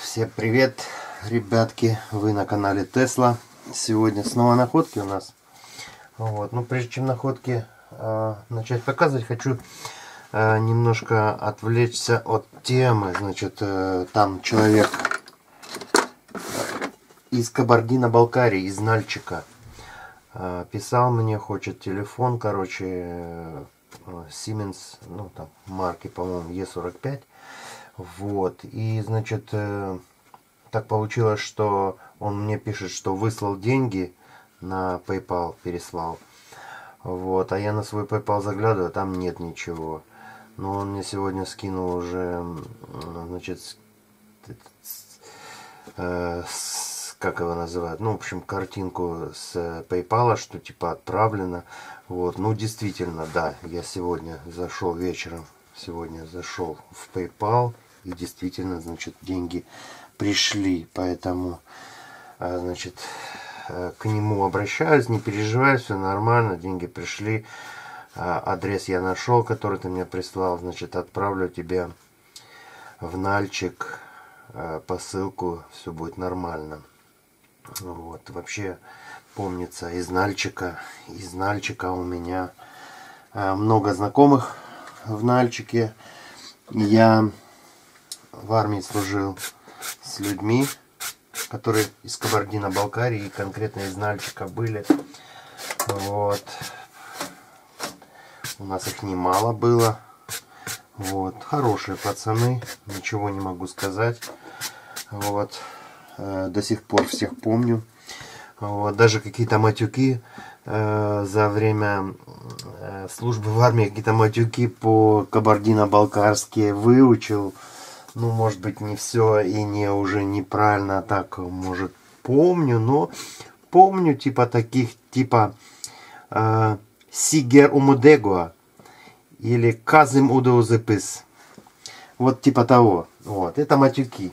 Всем привет, ребятки, вы на канале Tesla. Сегодня снова находки у нас. Вот. Но прежде чем находки начать показывать, хочу немножко отвлечься от темы. Значит, там человек из Кабардино-Балкарии, из Нальчика, писал мне, хочет телефон, короче, Siemens, ну там марки, по-моему, Е45. Вот, и значит, так получилось, что он мне пишет, что выслал деньги на PayPal, переслал. Вот, а я на свой PayPal заглядываю, там нет ничего. Но он мне сегодня скинул уже, значит, как его называют, ну, в общем, картинку с PayPal, что типа отправлено. Вот, ну, действительно, да, я сегодня зашел вечером, сегодня зашел в PayPal. И действительно, значит, деньги пришли, поэтому, значит, к нему обращаюсь, не переживай, все нормально, деньги пришли, адрес я нашел, который ты мне прислал, значит, отправлю тебе в Нальчик посылку, все будет нормально. Вот, вообще, помнится, из Нальчика у меня много знакомых в Нальчике, я в армии служил с людьми, которые из Кабардино-Балкарии и конкретно из Нальчика были. Вот. У нас их немало было. Вот. Хорошие пацаны, ничего не могу сказать. Вот. До сих пор всех помню. Вот. Даже какие-то матюки за время службы в армии, какие-то матюки по кабардино-балкарски выучил. Ну, может быть, не все и не уже неправильно так, может, помню, но помню типа таких, типа Сигер Умудегуа или Казым Удоузепис. Вот типа того. Вот, это матюки.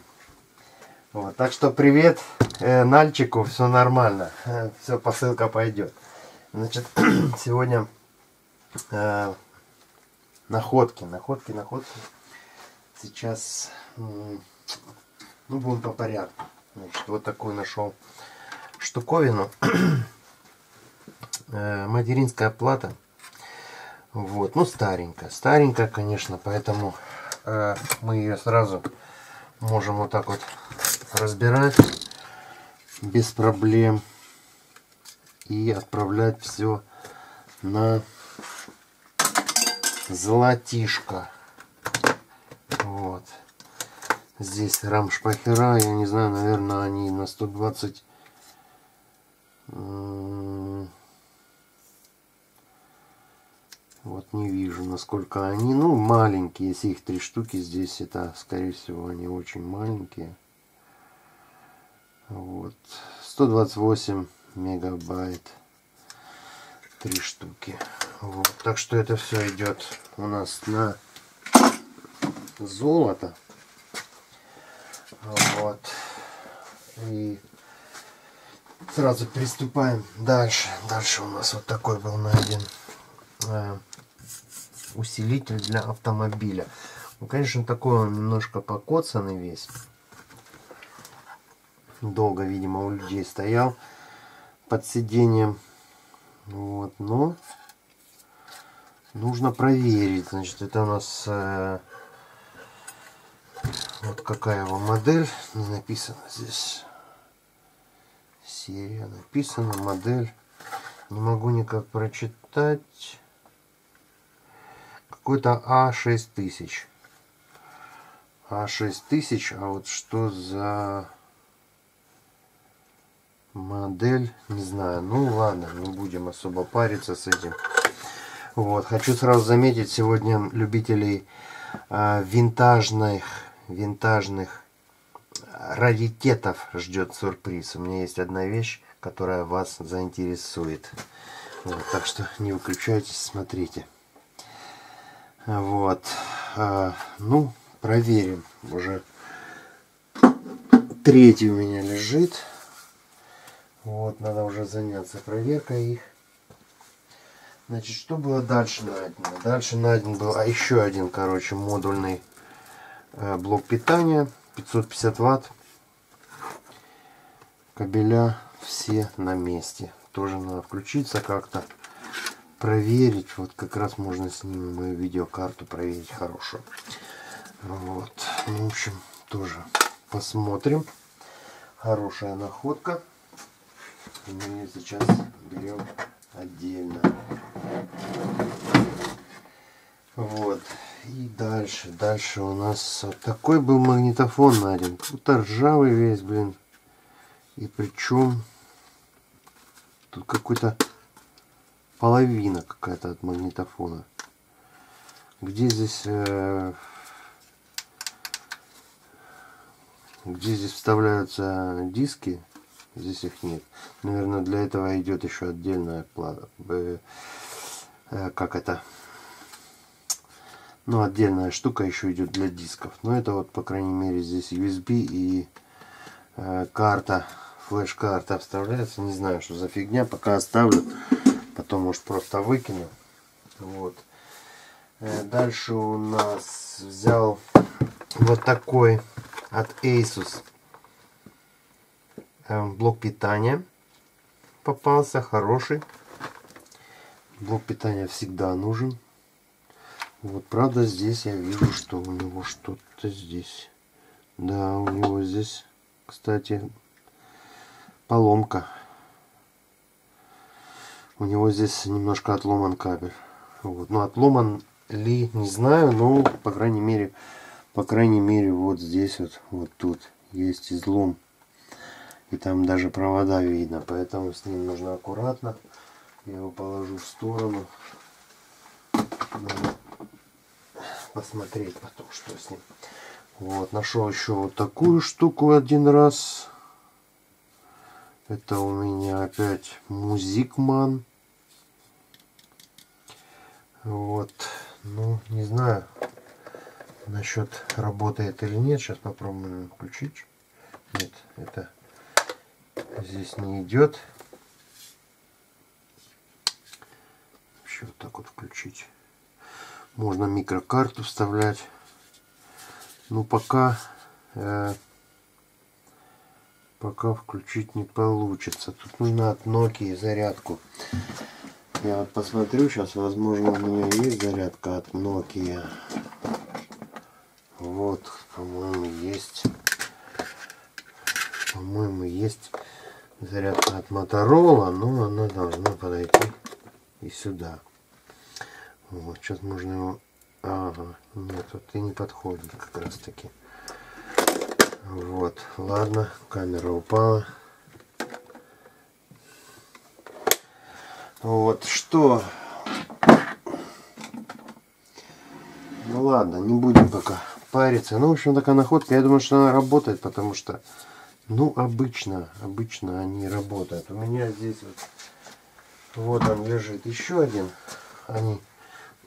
Вот, так что привет Нальчику, все нормально. Все, посылка пойдет. Значит, сегодня находки. Сейчас, ну, будем по порядку. Значит, вот такую нашел штуковину. Материнская плата. Вот, ну, старенькая, конечно, поэтому мы ее сразу можем вот так вот разбирать без проблем и отправлять все на золотишко. Вот. Здесь рамшпахера, я не знаю, наверное, они на 120 вот не вижу, насколько они, ну, маленькие, если их три штуки здесь, это, скорее всего, они очень маленькие. Вот. 128 мегабайт. Три штуки. Вот. Так что это все идет у нас на золото. Вот. И сразу приступаем дальше. Дальше у нас вот такой был найден усилитель для автомобиля. Ну, конечно, такой он немножко покоцанный весь. Долго, видимо, у людей стоял под сиденьем. Вот, но нужно проверить. Значит, это у нас вот какая его модель, не написано здесь. Серия написана, модель. Не могу никак прочитать. Какой-то А6000. А6000, а вот что за модель, не знаю. Ну ладно, не будем особо париться с этим. Вот, хочу сразу заметить, сегодня любителей винтажных раритетов ждет сюрприз. У меня есть одна вещь, которая вас заинтересует. Вот, так что не выключайтесь, смотрите. Вот. Ну, проверим. Уже третий у меня лежит. Вот, надо уже заняться проверкой их. Значит, что было дальше найдено? Дальше найден был еще один, короче, модульный блок питания 550 ватт. Кабеля все на месте. Тоже надо включиться как-то, проверить. Вот как раз можно с ними мою видеокарту проверить хорошую. Вот. Ну, в общем, тоже посмотрим. Хорошая находка. Мы ее сейчас берем отдельно. Вот. И дальше. Дальше у нас такой был магнитофон найден. Тут ржавый весь, блин. И причем тут какой-то половина какая-то от магнитофона. Где здесь вставляются диски, здесь их нет. Наверное, для этого идет еще отдельная плата. Ну, отдельная штука еще идет для дисков. Но это вот, по крайней мере, здесь USB и карта, флеш-карта вставляется. Не знаю, что за фигня. Пока оставлю. Потом, может, просто выкину. Вот. Дальше у нас взял вот такой от Asus блок питания. Попался хороший. Блок питания всегда нужен. Вот, правда, здесь я вижу, что у него что-то здесь. Да, у него здесь, кстати, поломка. У него здесь немножко отломан кабель. Вот. Но отломан ли, не знаю, но, по крайней мере, вот здесь вот тут есть излом. И там даже провода видно, поэтому с ним нужно аккуратно. Я его положу в сторону. Надо посмотреть потом, что с ним. Вот, нашел еще вот такую штуку один раз. Это у меня опять Music Man. Вот, ну, не знаю насчет работает или нет. Сейчас попробуем включить. Нет, это здесь не идет. Вообще вот так вот включить. Можно микрокарту вставлять. Ну, пока включить не получится. Тут нужно от Nokia зарядку. Я вот посмотрю сейчас, возможно, у меня есть зарядка от Nokia. Вот, по-моему, есть. По-моему, есть зарядка от Motorola, но она должна подойти и сюда. Вот, сейчас можно его... Ага, нет, вот и не подходит как раз таки. Вот, ладно, камера упала. Вот, что? Ну ладно, не будем пока париться. Ну, в общем, такая находка. Я думаю, что она работает, потому что, ну, обычно они работают. У меня здесь вот он лежит еще один. Они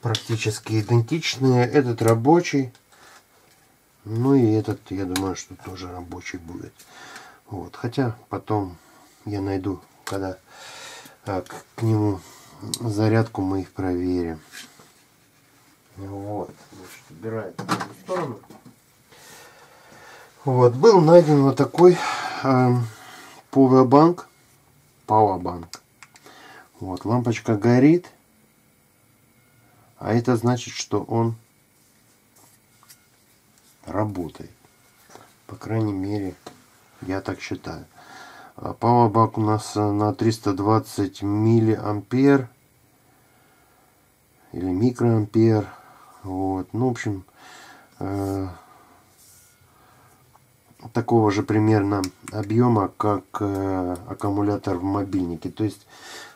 практически идентичные. Этот рабочий. Ну и этот, я думаю, что тоже рабочий будет. Вот. Хотя потом я найду, когда к нему зарядку, мы их проверим. Вот. Значит, убираем в сторону. Вот. Был найден вот такой Powerbank. Вот. Лампочка горит. А это значит, что он работает. По крайней мере, я так считаю. Powerbank у нас на 320 миллиампер или микроампер. Вот. Ну, в общем, такого же примерно объема, как аккумулятор в мобильнике. То есть,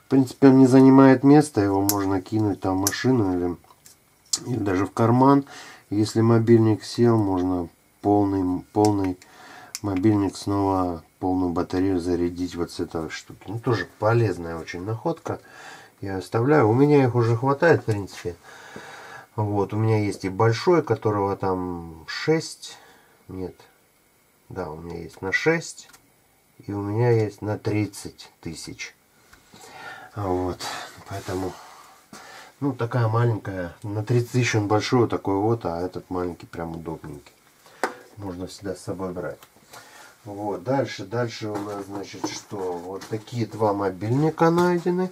в принципе, он не занимает места, его можно кинуть там в машину или даже в карман. Если мобильник сел, можно полный мобильник снова, полную батарею зарядить вот с этой штуки. Ну, тоже полезная очень находка. Я оставляю. У меня их уже хватает, в принципе. Вот, у меня есть и большой, которого там 6. Нет. Да, у меня есть на 6. И у меня есть на 30 тысяч. Вот, поэтому, ну, такая маленькая, на 30 тысяч он большой, такой вот, а этот маленький прям удобненький. можно всегда с собой брать. Вот, дальше у нас, значит, что вот такие два мобильника найдены.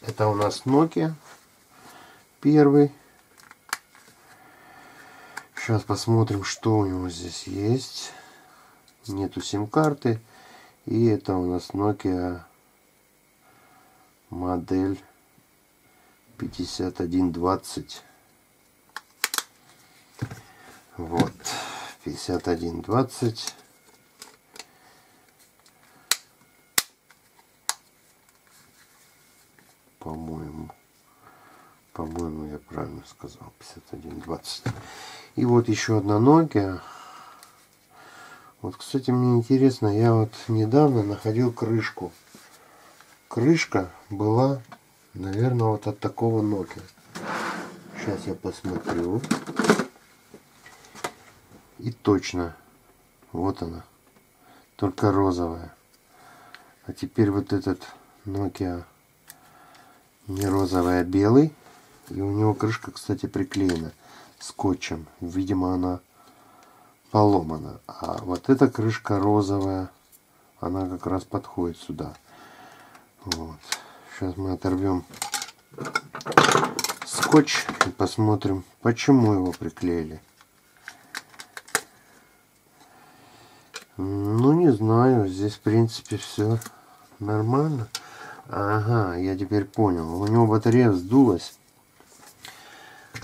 Это у нас Nokia первый. Сейчас посмотрим, что у него здесь есть. Нету сим-карты. И это у нас Nokia модель 5120. Вот. 5120. По-моему, я правильно сказал. 5120. И вот еще одна Nokia. Вот, кстати, мне интересно, я вот недавно находил крышку. Крышка была, наверное, вот от такого Nokia. Сейчас я посмотрю. И точно. Вот она. Только розовая. А теперь вот этот Nokia не розовый, а белый. И у него крышка, кстати, приклеена скотчем. Видимо, она поломана. А вот эта крышка розовая, она как раз подходит сюда. Вот. Сейчас мы оторвем скотч и посмотрим, почему его приклеили. Ну, не знаю. Здесь, в принципе, все нормально. Ага, я теперь понял. У него батарея вздулась.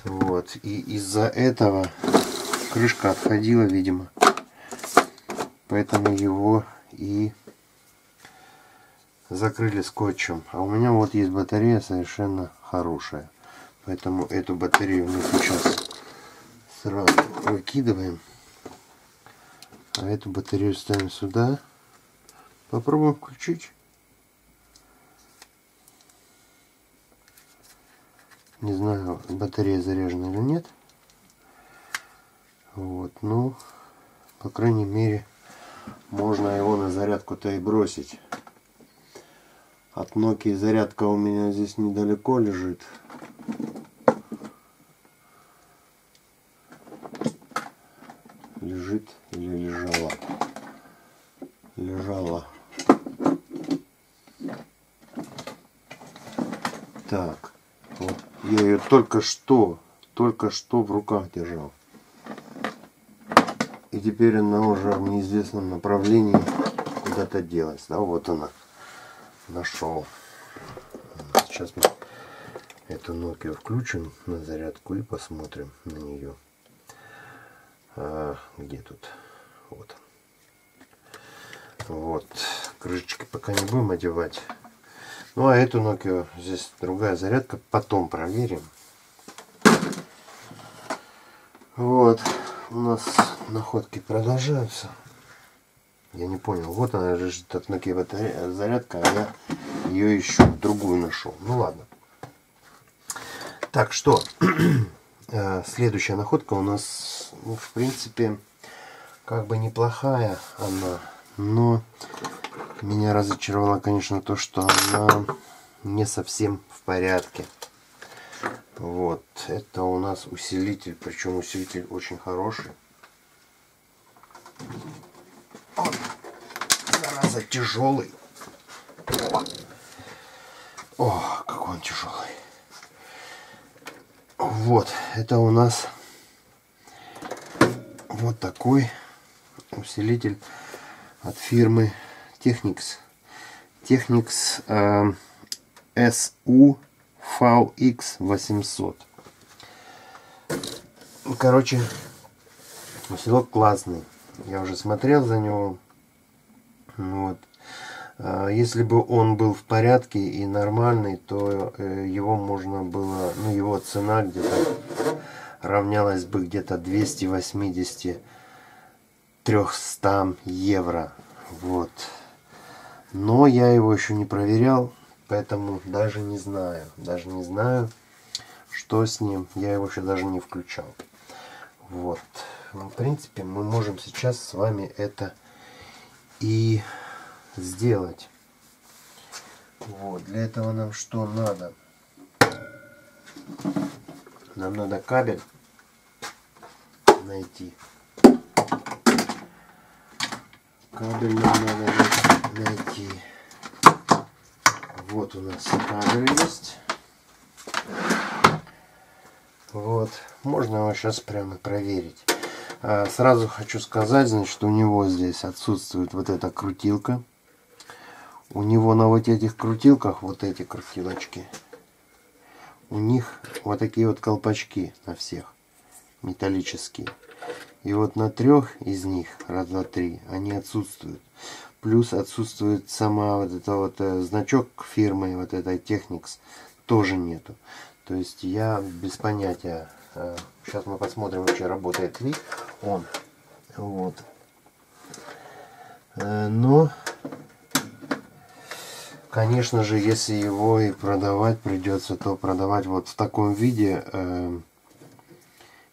Вот. И из-за этого крышка отходила, видимо. Поэтому его и закрыли скотчем. А у меня вот есть батарея совершенно хорошая. Поэтому эту батарею мы сейчас сразу выкидываем. А эту батарею ставим сюда. Попробуем включить. Не знаю, батарея заряжена или нет. Вот, ну, по крайней мере, можно его на зарядку-то и бросить. От Nokia зарядка у меня здесь недалеко лежит. Лежит или лежала? Лежала. Так. Вот я ее только что в руках держал. И теперь она уже в неизвестном направлении куда-то делась. Да, вот она. Нашел. Сейчас мы эту Nokia включим на зарядку и посмотрим на нее. А, где тут? Вот. Вот. Крышечки пока не будем одевать. Ну, а эту Nokia, здесь другая зарядка, потом проверим. Вот, у нас находки продолжаются. Я не понял, вот она лежит от Nokia батарея, зарядка, а я ее еще другую нашел. Ну, ладно. Так, что? Следующая находка у нас, ну, в принципе, как бы неплохая она, но... Меня разочаровало, конечно, то, что она не совсем в порядке. Вот. Это у нас усилитель. Причем усилитель очень хороший. Он, зараза, тяжелый. О, какой он тяжелый. Вот. Это у нас вот такой усилитель от фирмы Technics SUVX800. Короче, усилок классный. Я уже смотрел за него. Вот. Если бы он был в порядке и нормальный, то его можно было... Ну, его цена где-то равнялась бы где-то 280-300 евро. Вот. Но я его еще не проверял, поэтому даже не знаю, что с ним. Я его еще даже не включал. Вот. Ну, в принципе, мы можем сейчас с вами это и сделать. Вот. Для этого нам что надо? Нам надо кабель найти. кабель нам надо найти. Вот у нас кабель есть. Вот. Можно его сейчас прямо проверить. Сразу хочу сказать, значит, у него здесь отсутствует вот эта крутилка. У него на вот этих крутилках, вот эти крутилочки, у них вот такие вот колпачки на всех, металлические. И вот на трех из них, раз, два, три, они отсутствуют. Плюс отсутствует сама вот эта вот значок фирмы, вот этой Technics, тоже нету. То есть я без понятия. Сейчас мы посмотрим, вообще работает ли он. Вот. Но, конечно же, если его и продавать придется, то продавать вот в таком виде.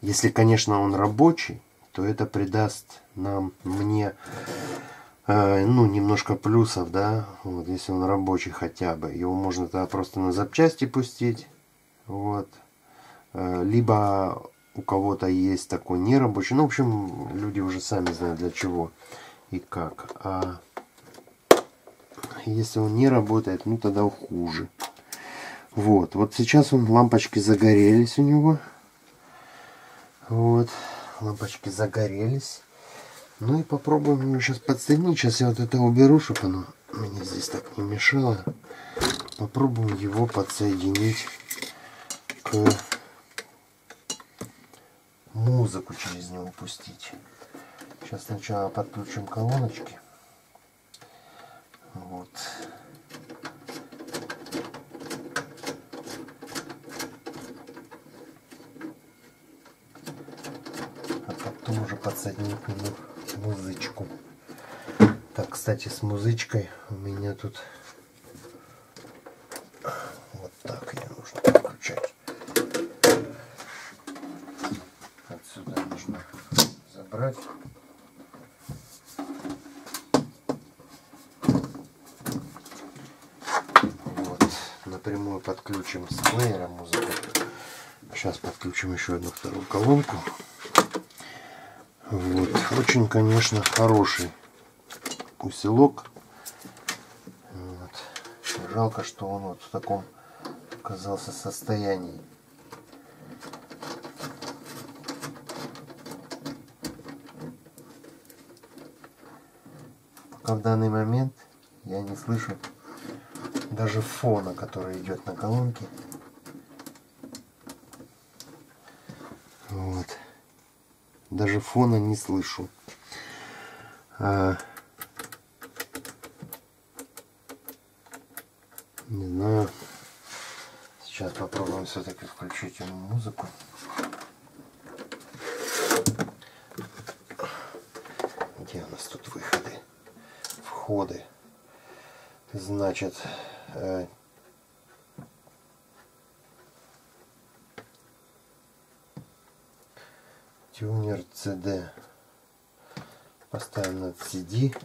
Если, конечно, он рабочий, то это придаст нам, мне, ну, немножко плюсов, да. Вот, если он рабочий хотя бы. Его можно тогда просто на запчасти пустить. Вот. Либо у кого-то есть такой нерабочий. Ну, в общем, люди уже сами знают, для чего и как. А если он не работает, ну, тогда хуже. Вот. Вот сейчас он, лампочки загорелись у него. Вот. Лампочки загорелись. Ну, и попробуем его сейчас подсоединить. Сейчас я вот это уберу, чтобы оно мне здесь так не мешало. Попробуем его подсоединить к... музыку через него пустить. Сейчас сначала подключим колоночки. Вот. А потом уже подсоединим к нему музычку. Так, кстати, с музычкой у меня тут вот так ее нужно подключать. Сюда нужно забрать. Вот. Напрямую подключим с плеера музыку. Сейчас подключим еще одну вторую колонку. Вот. Очень, конечно, хороший усилок. Вот. Жалко, что он вот в таком оказался состоянии. В данный момент я не слышу даже фона, который идет на колонке. Вот. Даже фона не слышу. Не знаю. Сейчас попробуем все-таки включить ему музыку. Где у нас тут выходы? Входы. Значит, тюнер CD поставим на CD,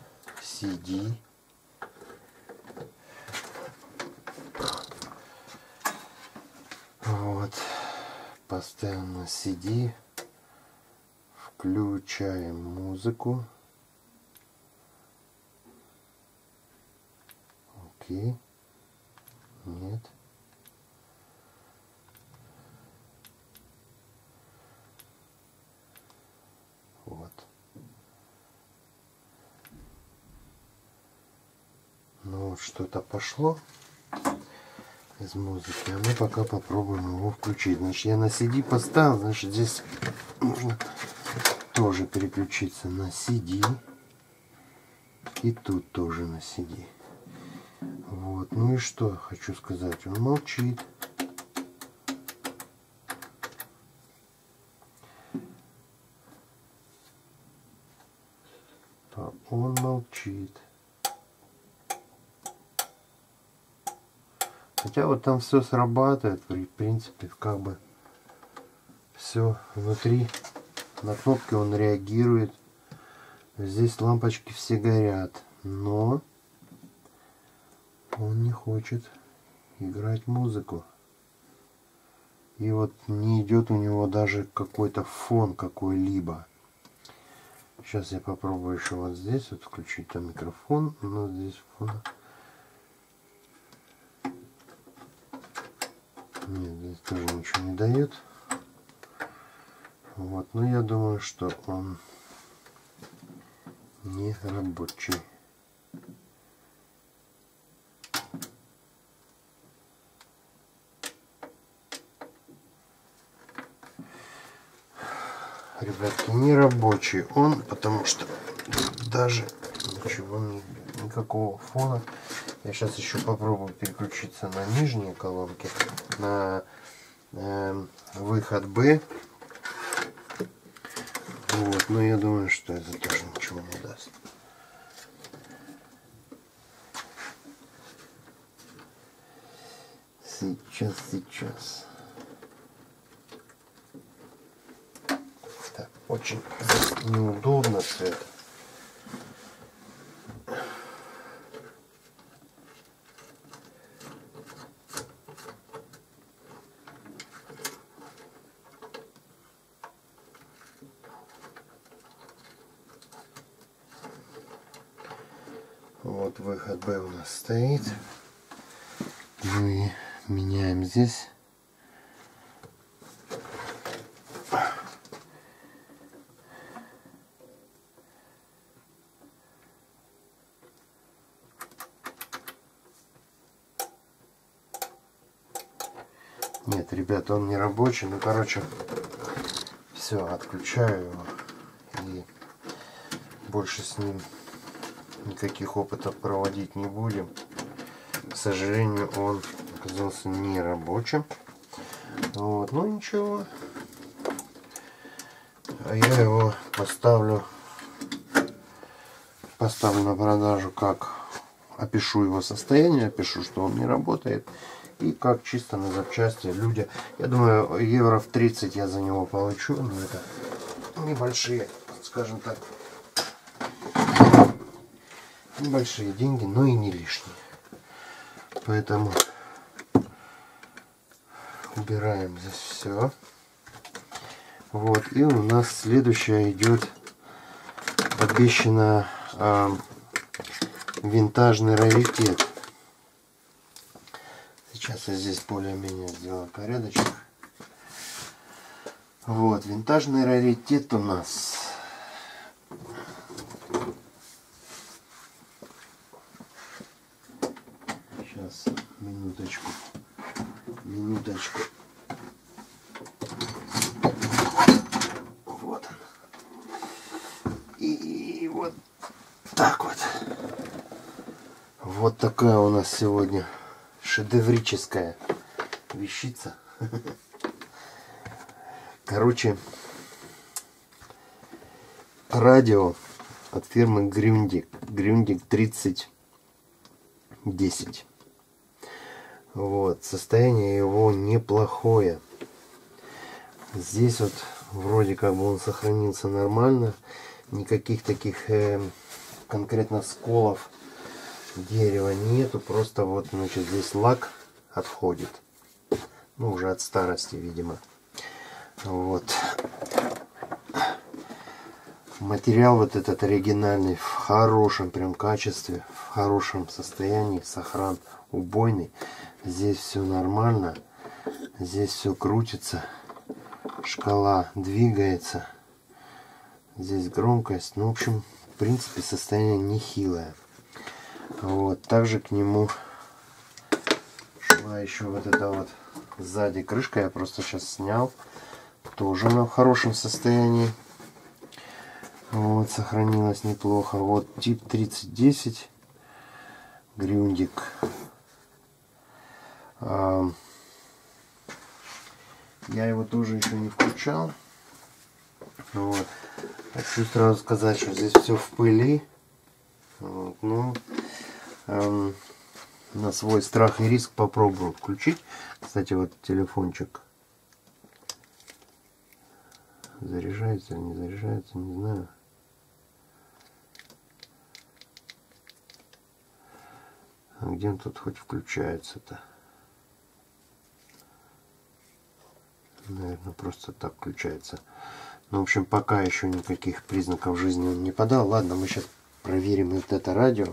вот, поставим на CD, включаем музыку. Нет. Вот. Ну вот что-то пошло из музыки. А мы пока попробуем его включить. Значит, я на CD поставил. Значит, здесь нужно тоже переключиться на CD. И тут тоже на CD. Вот, ну и что хочу сказать, он молчит. Он молчит. Хотя вот там все срабатывает, в принципе, как бы все внутри. На кнопки он реагирует. Здесь лампочки все горят, но... он не хочет играть музыку. И вот не идет у него даже какой-то фон какой-либо. Сейчас я попробую еще вот здесь вот включить там микрофон, но здесь фона. Нет, здесь тоже ничего не дает. Вот, но я думаю, что он не рабочий. Ребятки, не рабочий он, потому что даже ничего, никакого фона. Я сейчас еще попробую переключиться на нижние колонки, на выход B. Вот, но я думаю, что это тоже ничего не даст. Сейчас. Очень неудобно все это. Вот выход B у нас стоит. Мы меняем здесь. Нет, ребят, он не рабочий. Ну, короче, все, отключаю его. И больше с ним никаких опытов проводить не будем. К сожалению, он оказался не рабочим. Вот, ну ничего. А я его поставлю на продажу, как опишу его состояние, опишу, что он не работает. И как чисто на запчасти люди. Я думаю, евро в 30 я за него получу. Но это небольшие, скажем так, небольшие деньги, но и не лишние. Поэтому убираем здесь все. Вот. И у нас следующая идет обещанная винтажный раритет. Сейчас я здесь более-менее сделаю порядочек. Вот, винтажный раритет у нас. Сейчас, минуточку. Вот он. И вот так вот. Вот такая у нас сегодня шедеврическая вещица. Короче, радио от фирмы Grundig. Grundig 3010. Вот, состояние его неплохое. Здесь вот вроде как бы он сохранился нормально. Никаких таких конкретно сколов дерева нету, просто вот, значит, здесь лак отходит, ну уже от старости, видимо. Вот материал вот этот оригинальный, в хорошем прям качестве, в хорошем состоянии, сохран убойный. Здесь все нормально, здесь все крутится, шкала двигается, здесь громкость. Ну, в общем, в принципе, состояние нехилое. Вот, также к нему шла еще вот эта вот сзади крышка, я просто сейчас снял, тоже она в хорошем состоянии. Вот, сохранилась неплохо. Вот тип 3010 Grundig. Я его тоже еще не включал. Вот. Хочу сразу сказать, что здесь все в пыли. Вот, ну, на свой страх и риск попробую включить. Кстати, вот телефончик заряжается или не заряжается, не знаю. А где он тут хоть включается-то? Наверное, просто так включается. Ну, в общем, пока еще никаких признаков жизни он не подал. Ладно, мы сейчас проверим вот это радио.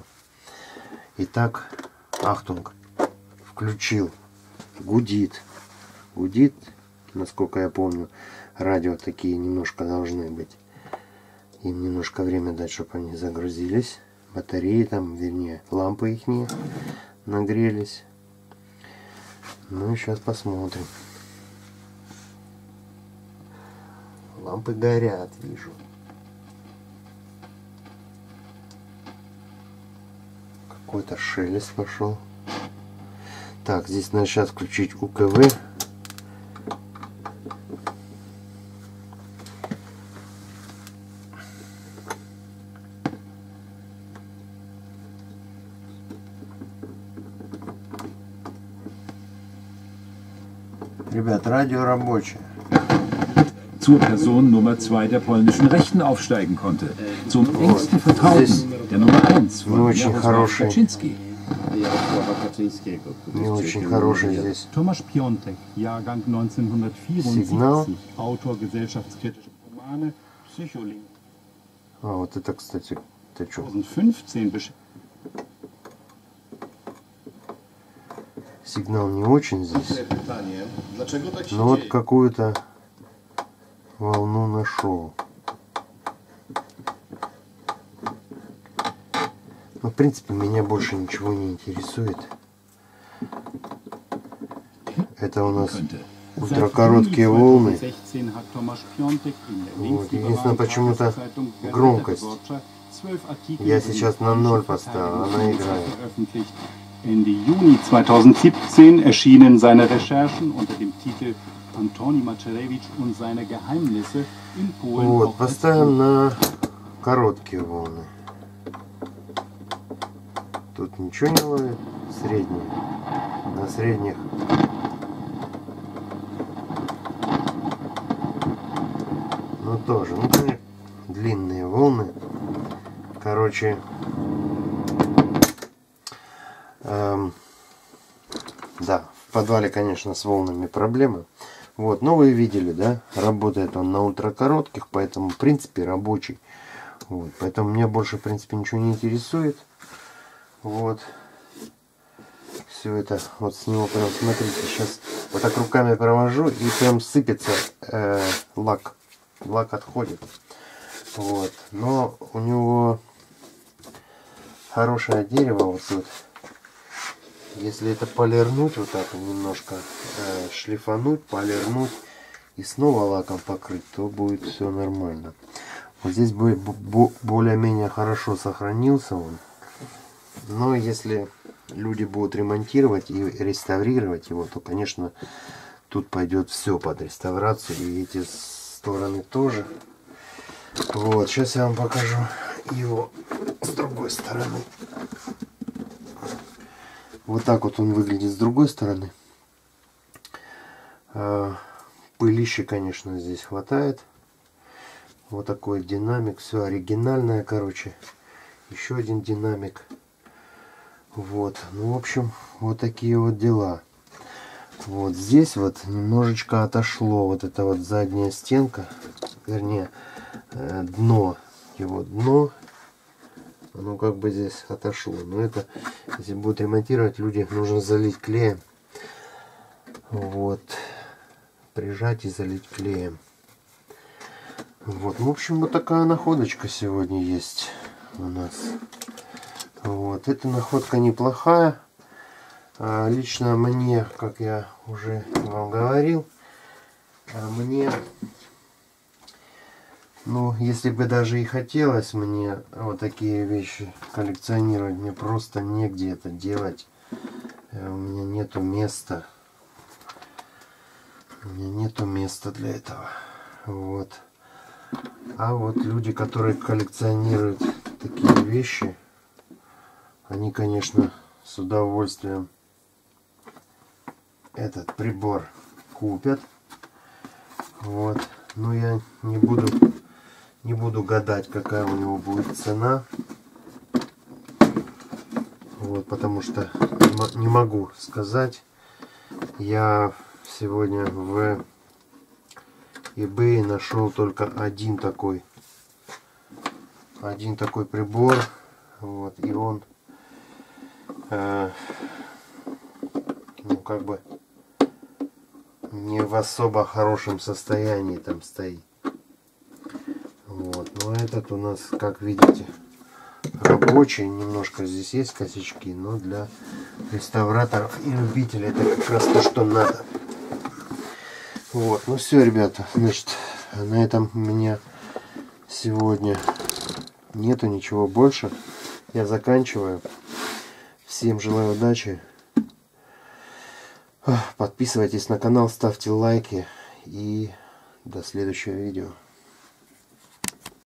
Итак, ахтунг, включил. Гудит. Гудит, насколько я помню, радио такие немножко должны быть. Им немножко время дать, чтобы они загрузились. Батареи там, вернее, лампы их не нагрелись. Ну и сейчас посмотрим. Лампы горят, вижу. Какой-то шелест пошел. Так, здесь надо сейчас включить УКВ. Ребят, радио рабочее. Zur Person Nummer 2 der polnischen Rechten aufsteigen konnte. Zum engsten Vertrauten der Nummer 1 von Jarosław Kaczynski. Не очень хороший здесь сигнал. А вот это, кстати, это что? Сигнал не очень здесь. Но вот какую-то волну нашел. Ну, в принципе, меня больше ничего не интересует. Это у нас ультракороткие волны. Вот. Единственное, почему-то громкость. Я сейчас на 0 поставил, она играет. Ende Juni 2017 erschienen seine Recherchen unter dem Titel Antoni Macierewicz und seine Geheimnisse in Polen. Вот, поставим на короткие волны. Тут ничего не ловит. Средние. На средних. Ну тоже. Ну, конечно, длинные волны. Короче. Да, в подвале, конечно, с волнами проблемы. Вот, но вы видели, да, работает он на ультракоротких, поэтому, в принципе, рабочий. Вот, поэтому меня больше, в принципе, ничего не интересует. Вот. Все это, вот с него прям, смотрите, сейчас вот так руками провожу, и прям сыпется лак. Лак отходит. Вот. Но у него хорошее дерево вот тут. Если это полирнуть, вот так немножко шлифануть, полирнуть и снова лаком покрыть, то будет все нормально. Вот здесь более-менее хорошо сохранился он. Но если люди будут ремонтировать и реставрировать его, то, конечно, тут пойдет все под реставрацию. И эти стороны тоже. Вот, сейчас я вам покажу его с другой стороны. Вот так вот он выглядит с другой стороны. Пылища, конечно, здесь хватает. Вот такой динамик. Все оригинальное, короче. Еще один динамик. Вот. Ну, в общем, вот такие вот дела. Вот здесь вот немножечко отошло. Вот это вот задняя стенка. Вернее, дно. Его дно. Оно как бы здесь отошло. Но это, если будут ремонтировать, люди нужно залить клеем. Вот. Прижать и залить клеем. Вот. В общем, вот такая находочка сегодня есть у нас. Вот. Эта находка неплохая. Лично мне, как я уже вам говорил, мне... Ну, если бы даже и хотелось мне вот такие вещи коллекционировать, мне просто негде это делать. У меня нету места. У меня нету места для этого. Вот. А вот люди, которые коллекционируют такие вещи, они, конечно, с удовольствием этот прибор купят. Вот. Но я не буду гадать, какая у него будет цена. Вот, потому что не могу сказать. Я сегодня в eBay нашел только один такой прибор, вот, и он ну, как бы не в особо хорошем состоянии там стоит. Вот, но этот у нас, как видите, рабочий, немножко здесь есть косячки, но для реставраторов и любителей это как раз то, что надо. Вот, ну все, ребята, значит, на этом у меня сегодня нету ничего больше. Я заканчиваю. Всем желаю удачи. Подписывайтесь на канал, ставьте лайки и до следующего видео.